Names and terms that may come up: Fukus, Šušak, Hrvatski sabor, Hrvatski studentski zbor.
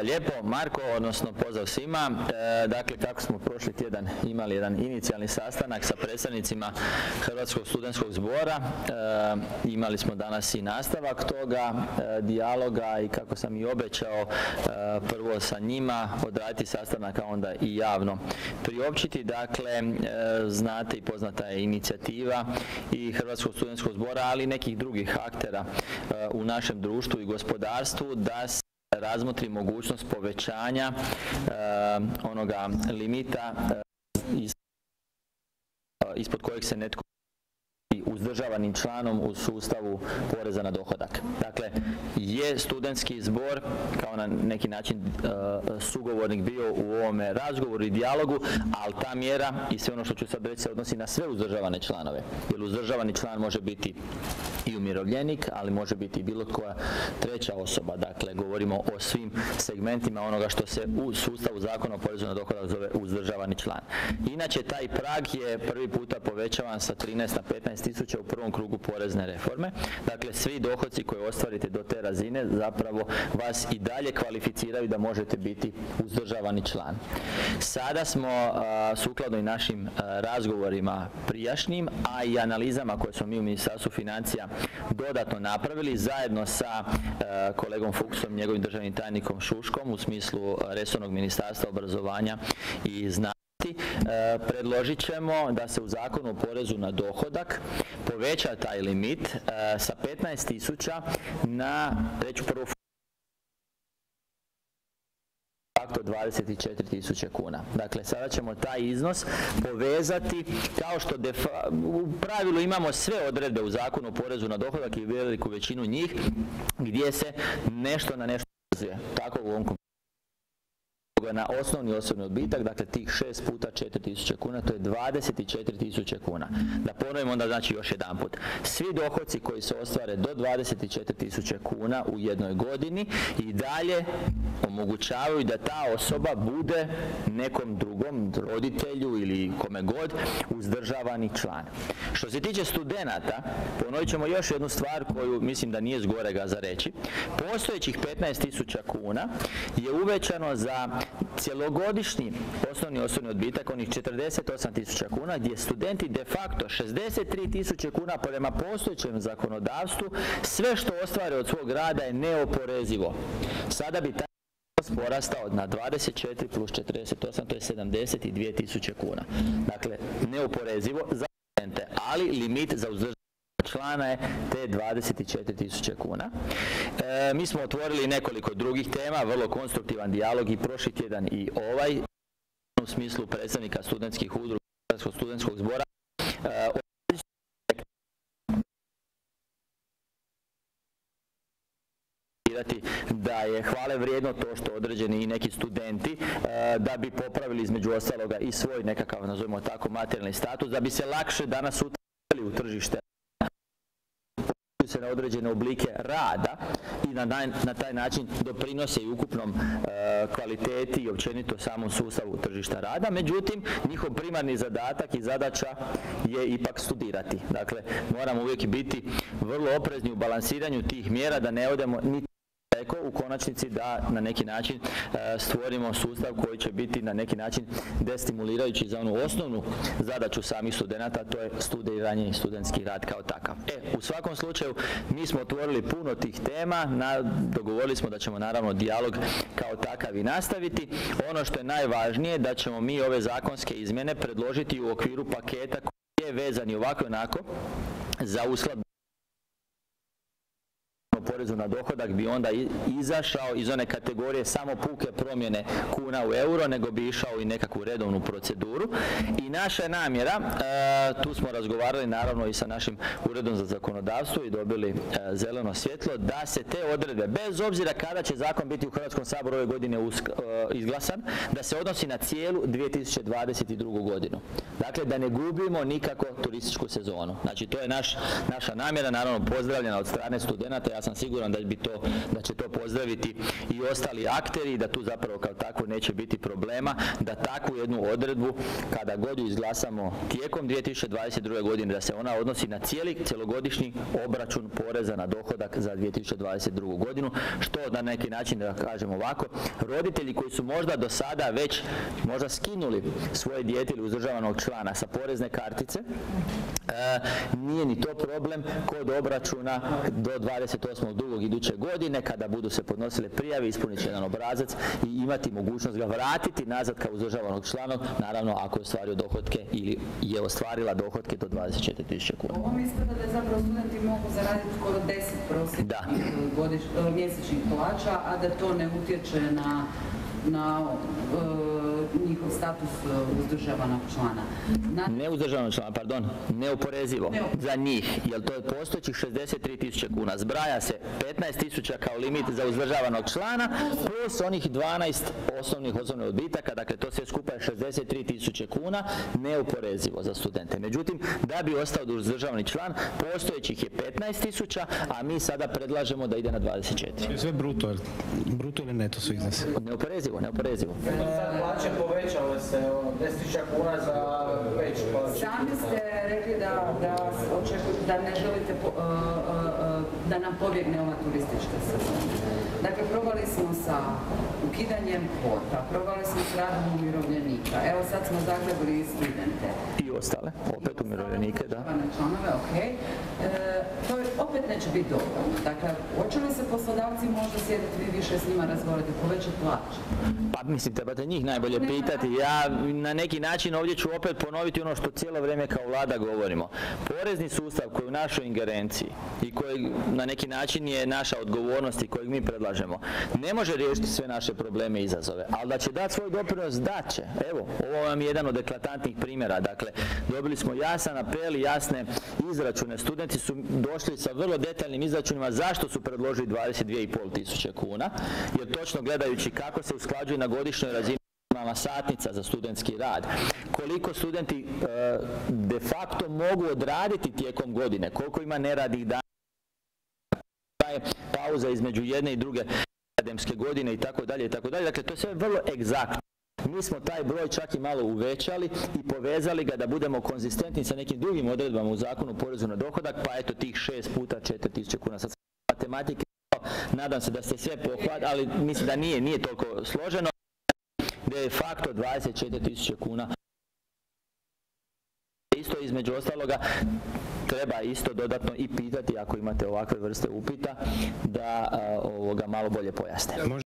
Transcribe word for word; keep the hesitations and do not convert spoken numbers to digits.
Hvala lijepo Marko, odnosno pozdrav svima. E, dakle, kako smo prošli tjedan imali jedan inicijalni sastanak sa predstavnicima Hrvatskog studentskog zbora, e, imali smo danas i nastavak toga e, dijaloga i kako sam i obećao, e, prvo sa njima odraditi sastanak, a onda i javno priopćiti. Dakle, e, znate i poznata je inicijativa i Hrvatskog studentskog zbora, ali i nekih drugih aktera e, u našem društvu i gospodarstvu da se razmotri mogućnost povećanja e, onoga limita e, iz, e, ispod kojeg se netko uzdržavanim članom u sustavu poreza na dohodak. Dakle, je studentski zbor kao na neki način e, sugovornik bio u ovome razgovoru i dijalogu, ali ta mjera i sve ono što ću sad reći se odnosi na sve uzdržavane članove. Jer uzdržavani član može biti i umirovljenik, ali može biti i bilo koja treća osoba. Dakle, govorimo o svim segmentima onoga što se u sustavu zakona o porezu na dohodak zove uzdržavani član. Inače, taj prag je prvi puta povećavan sa trinaest na petnaest tisuća u prvom krugu porezne reforme. Dakle, svi dohoci koje ostvarite do te razine zapravo vas i dalje kvalificiraju da možete biti uzdržavani član. Sada smo a, sukladno i našim a, razgovorima prijašnjim, a i analizama koje smo mi u Ministarstvu financija dodatno napravili zajedno sa a, kolegom Fukusom, njegovim državnim tajnikom Šuškom u smislu resornog ministarstva obrazovanja i znanja. Predložit ćemo da se u zakonu o porezu na dohodak poveća taj limit sa petnaest tisuća na, reću prvo, dvadeset četiri tisuće kuna. Dakle, sada ćemo taj iznos povezati, kao što u pravilu imamo sve odredbe u zakonu o porezu na dohodak i veliku većinu njih gdje se nešto na nešto povezuje. Tako u ovom na osnovni osobni odbitak, dakle tih šest puta četiri tisuće kuna, to je dvadeset četiri tisuće kuna. Da ponovimo onda znači još jedan put. Svi dohoci koji se ostvare do dvadeset četiri tisuće kuna u jednoj godini i dalje omogućavaju da ta osoba bude nekom drugom roditelju ili kome god uzdržavani član. Što se tiče studenata, ponovit ćemo još jednu stvar koju mislim da nije zgorega za reći. Postojećih petnaest tisuća kuna je uvećano za cjelogodišnji osnovni osobni odbitak, onih četrdeset osam tisuća kuna, gdje studenti de facto šezdeset tri tisuće kuna prema postojećem zakonodavstvu, sve što ostvare od svog rada je neoporezivo. Sada bi taj porastao na dvadeset četiri plus četrdeset osam, to je sedamdeset dvije tisuće kuna. Dakle, neoporezivo za studente, ali limit za uzdržavanje člana je te dvadeset četiri tisuće kuna. E, mi smo otvorili nekoliko drugih tema, vrlo konstruktivan dijalog i prošli tjedan i ovaj, u smislu predstavnika studentskih udruga Hrvatskog studentskog zbora. E, da je hvale vrijedno to što određeni i neki studenti da bi popravili između ostaloga i svoj nekakav, nazovimo tako, materijalni status, da bi se lakše danas sutra u tržište se na određene oblike rada i na, na taj način doprinose i ukupnom e, kvaliteti i općenito samom sustavu tržišta rada. Međutim, njihov primarni zadatak i zadaća je ipak studirati. Dakle, moramo uvijek biti vrlo oprezni u balansiranju tih mjera da ne odemo niti daleko, u konačnici da na neki način e, stvorimo sustav koji će biti na neki način destimulirajući za onu osnovnu zadaću samih studenata, to je studiranje i studentski rad kao takav. E, u svakom slučaju mi smo otvorili puno tih tema, na, dogovorili smo da ćemo naravno dijalog kao takav i nastaviti. Ono što je najvažnije da ćemo mi ove zakonske izmjene predložiti u okviru paketa koji je vezan i ovako i onako za uskladbu porezu na dohodak bi onda izašao iz one kategorije samo puke promjene kuna u euro, nego bi išao i nekakvu redovnu proceduru. I naša namjera, tu smo razgovarali naravno i sa našim uredom za zakonodavstvo i dobili zeleno svjetlo, da se te odredbe, bez obzira kada će zakon biti u Hrvatskom saboru ove godine izglasan, da se odnosi na cijelu dvije tisuće dvadeset drugu godinu. Dakle, da ne gubimo nikako turističku sezonu. Znači, to je naš, naša namjera, naravno pozdravljena od strane studenta, ja sam siguran da bi to, da će to pozdraviti i ostali akteri, da tu zapravo kao tako neće biti problema, da takvu jednu odredbu, kada god ju izglasamo tijekom dvije tisuće dvadeset druge godine, da se ona odnosi na cijeli cjelogodišnji obračun poreza na dohodak za dvije tisuće dvadeset drugu godinu, što na neki način, da kažem ovako, roditelji koji su možda do sada već možda skinuli svoje dijete ili uzdržavanog člana sa porezne kartice, nije ni to problem kod obračuna do dvadeset osmog drugog iduće godine, kada budu se podnosile prijave, ispuniti jedan obrazac i imati mogućnost ga vratiti nazad kao uzdržavanog člana, naravno ako je ostvario dohotke ili je ostvarila dohotke do dvadeset četiri tisuće kuna. Ovo mi ispada da zapravo studenti mogu zaraditi skoro deset prosječnih mjesečnih plaća, a da to ne utječe na na e, njihov status uzdržavanog člana. Na... Ne uzdržavanog člana, pardon, neoporezivo ne za njih, jer to je postojećih šezdeset tri tisuće kuna. Zbraja se petnaest tisuća kao limit za uzdržavanog člana, plus onih dvanaest osnovnih osnovnih odbitaka, dakle to sve skupa je šezdeset tri tisuće kuna, neoporezivo za studente. Međutim, da bi ostao uzdržavani član, postojećih je petnaest tisuća, a mi sada predlažemo da ide na dvadeset četiri. Sve bruto, bruto ili neto su iznose? Neoporezivo. Neoporezivo. Sad plaće povećale se deset tisuća kuna za već plaće. Sami ste rekli da, da, da ne želite po, uh, uh, da nam pobjegne ova turistička sezona. Dakle, probali smo sa ukidanjem kvota, probali smo s radom umirovljenika, evo sad smo zagrebili i studente. I ostale, opet umirovljenike, da. Članove, okay. E, to opet neće biti dovoljno. Dakle, hoće li se poslodavci možda sjediti vi više s njima razgovarati, povećati plaće? Pa mislim, trebate njih najbolje pitati. Ja na neki način ovdje ću opet ponoviti ono što cijelo vrijeme kao vlada govorimo. Porezni sustav koji je u našoj ingerenciji i koji na neki način je naša odgovornost i kojeg mi predlažemo, ne može riješiti sve naše probleme i izazove, ali da će dati svoj doprinos, da će. Evo, ovo vam je jedan od eklatantnih primjera. Dakle, dobili smo jasan apel i jasne izračune. Studenti su došli sa vrlo detaljnim izračunima zašto su predložili dvadeset dvije i pol tisuće kuna, jer točno gledajući kako se usklađuje na godišnjoj razini satnica za studentski rad, koliko studenti e, de facto mogu odraditi tijekom godine, koliko ima neradnih dana, pauza između jedne i druge akademske godine i tako dalje i tako dalje. Dakle, to je sve vrlo egzaktno. Mi smo taj broj čak i malo uvećali i povezali ga da budemo konzistentni sa nekim drugim odredbama u zakonu o porezu na dohodak, pa eto tih šest puta četiri tisuće kuna. Sad matematike, nadam se da ste sve pohvatili, ali mislim da nije, nije toliko složeno. De facto dvadeset četiri tisuće kuna. Isto između ostaloga treba isto dodatno i pitati, ako imate ovakve vrste upita, da ovoga malo bolje pojasne.